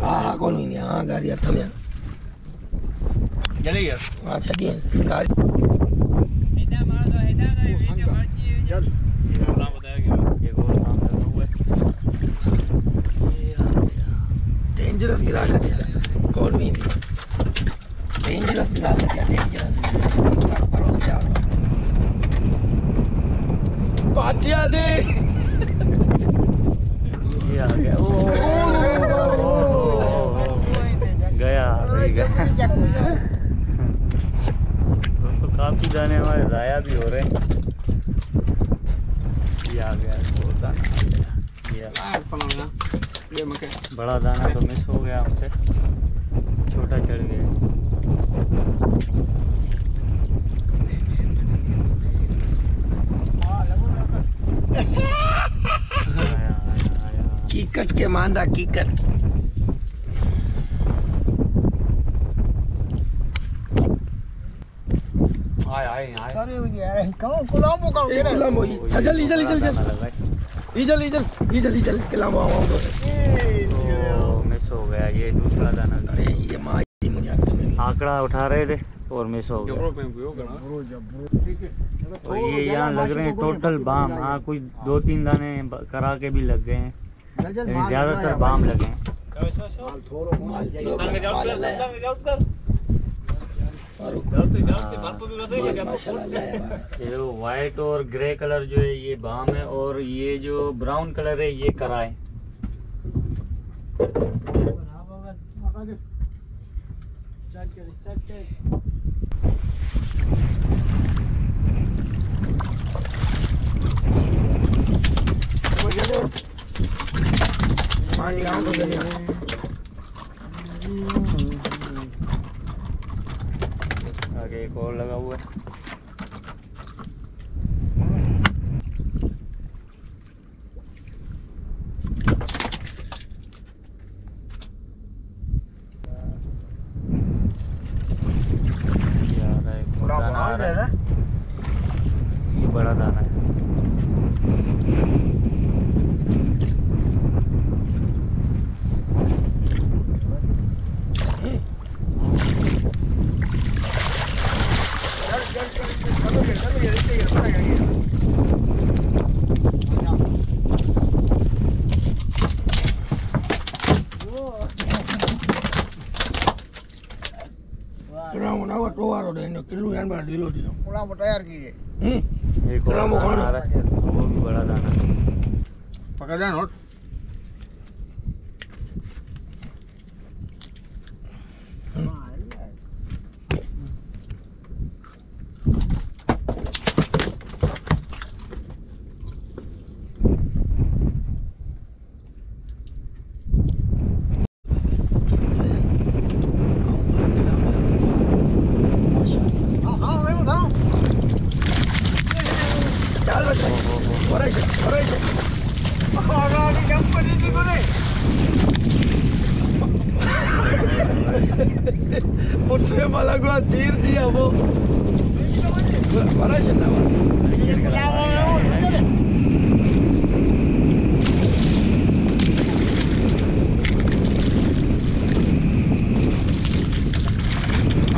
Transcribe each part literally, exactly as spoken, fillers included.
Ah, con ini, ah, gari atamnya. Jadi ya. Ah, jadi gari. Ada mana tu? Ada ada. Jal. Orang benda yang kau orang benda tu. Dangerous gari atamnya. Con ini. Dangerous gari atamnya. Dangerous. Paros ya. Patia de. Ya, oh. तो काफी दाने हमारे जाया भी हो रहे हैं। ये आ गया वो दाना आ गया। ये लाल पनाना। ये मके। बड़ा दाना तो मिस हो गया हमसे। छोटा चढ़ गया। कीकट के मांदा कीकट। अरे यार कहाँ कुलामो कहाँ ये कुलामो ही चल इजल इजल इजल इजल इजल इजल इजल कुलामो आओ तो मिस हो गया ये दूसरा दाना ये माँ जी मुझे आंकड़ा उठा रहे थे और मिस हो गया ये यहाँ लग रहे हैं टोटल बाम। हाँ कुछ दो तीन दाने करा के भी लग गए हैं लेकिन ज्यादातर बाम लगे हैं। ये वाइट और ग्रे कलर जो है ये बाम है और ये जो ब्राउन कलर है ये करा है। आगे एक और लगा हुआ है। बड़ा दाना आ रहा है। ये बड़ा दाना है। किलो यान बड़ा दिलो दिलो। कोड़ा मोटा यार की है। हम्म। एक कोड़ा मोटा आ रहा है। वो भी बड़ा दाना। पकड़ जान और। चीर दिया वो बड़ा चलना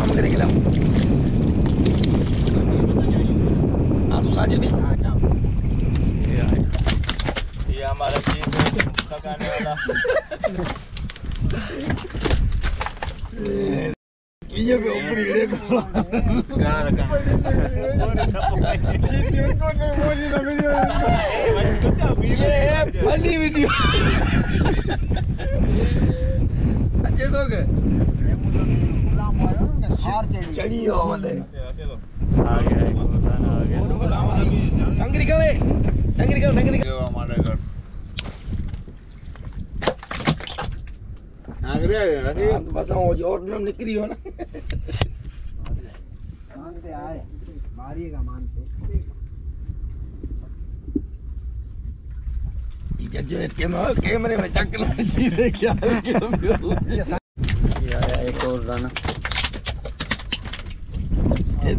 हम करेंगे लाओ आप साझे नहीं ये हमारा चीज लगाने वाला ये भी ऊपर ही देखो ना रखा फनी वीडियो अच्छे तो गए चढ़ी हो वाले आ गया आ गया टंगरी का वे टंगरी का टंगरी का हमारे घर बस हो जो और निकली हो ना मानते आए मारिएगा मानते जो कैमरा कैमरे में चकना चाहिए क्या एक और दाना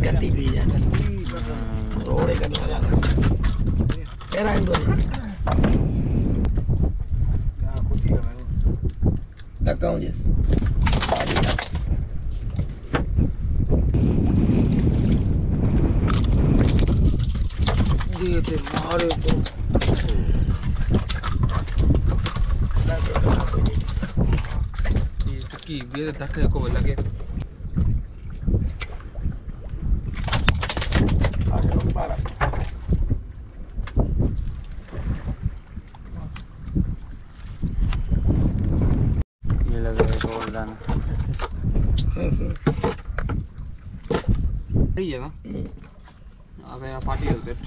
गंदी पी जाना रोड़े करना That's going to party up. Dude, it's horrible. It's key. We're the ducker over again. I don't know. सही है ना अब यहाँ पार्टी होती है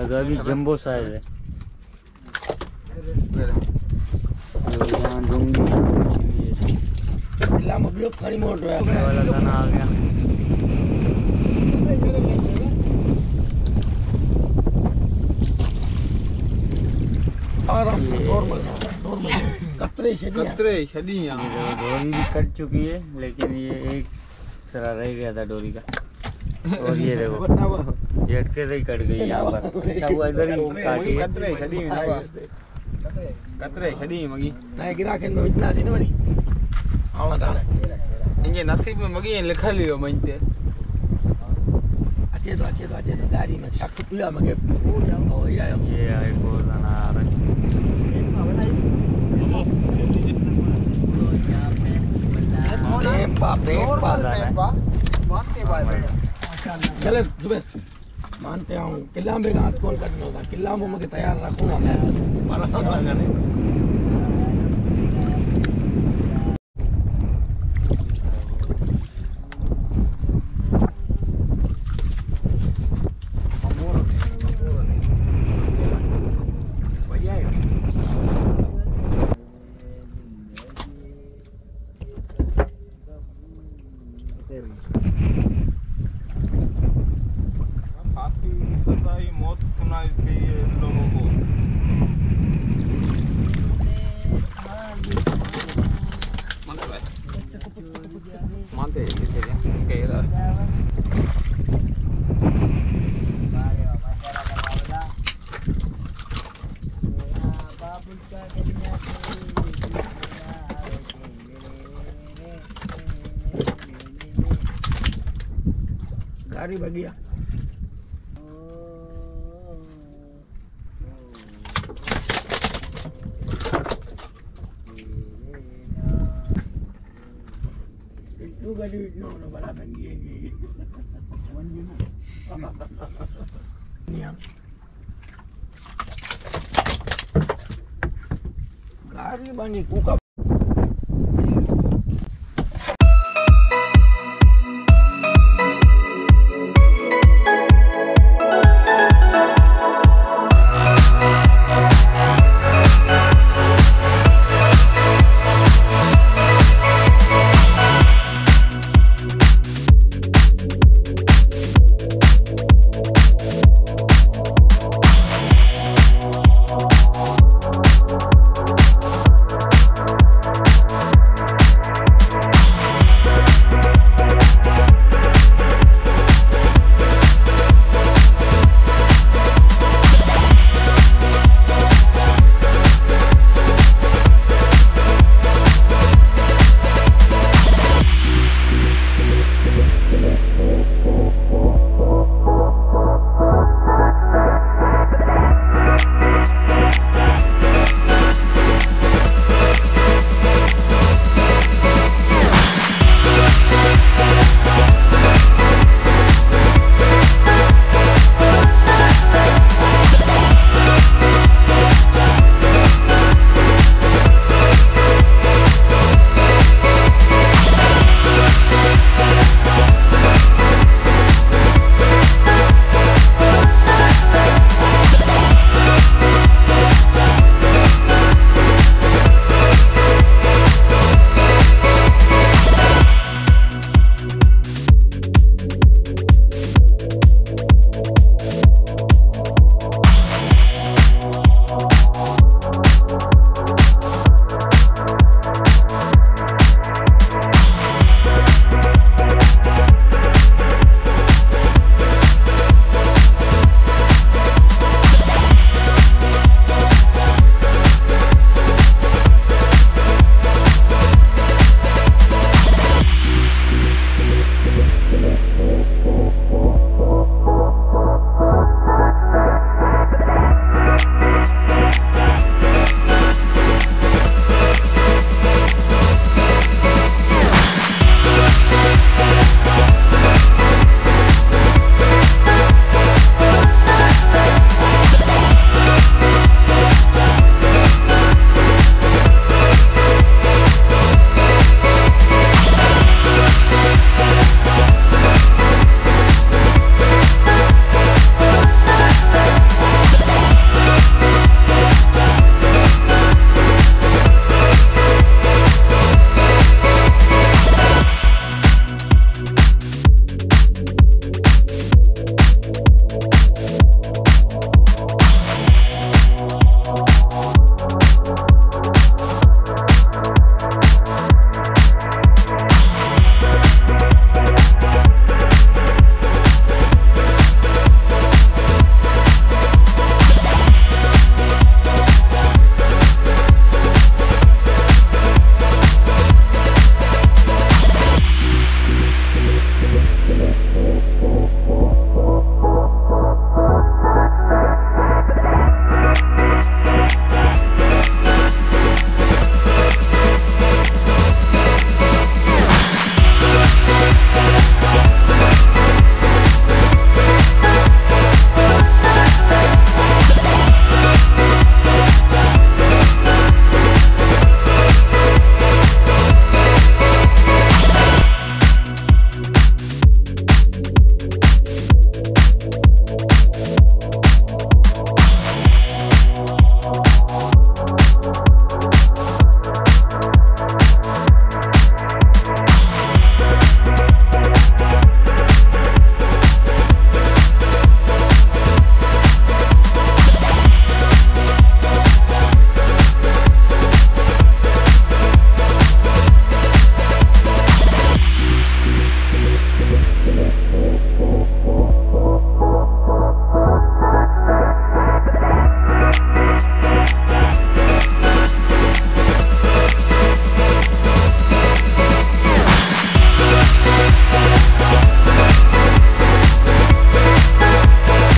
लगा भी जंबो साइज है वाला दाना आ गया आराम से नॉर्मल नॉर्मल कतरे कतरे छड़ियां डोरी भी कट चुकी है लेकिन ये एक सरा रह गया था डोरी का और ये देखो झटके से ही कट गई यहाँ पर अच्छा वो इधर ही काटी कतरे खड़ी में ना कतरे खड़ी में मगी नहीं गिरा के में इतना दिन वाली आओ ना इनके नसीब में मगी ये लिखा लियो मंते अच्छे तो अच्छे तो अच्छे तो दारी में शक तुला मगे ओ या ये आई बोल ना रहा है बापे बापा मानते भाई चले दुबे मानते हूँ किला में हाथ कौन करना होगा किला में मुझे तैयार रखूंगा मैं गाड़ी बढ़िया गाड़ी बनी कुका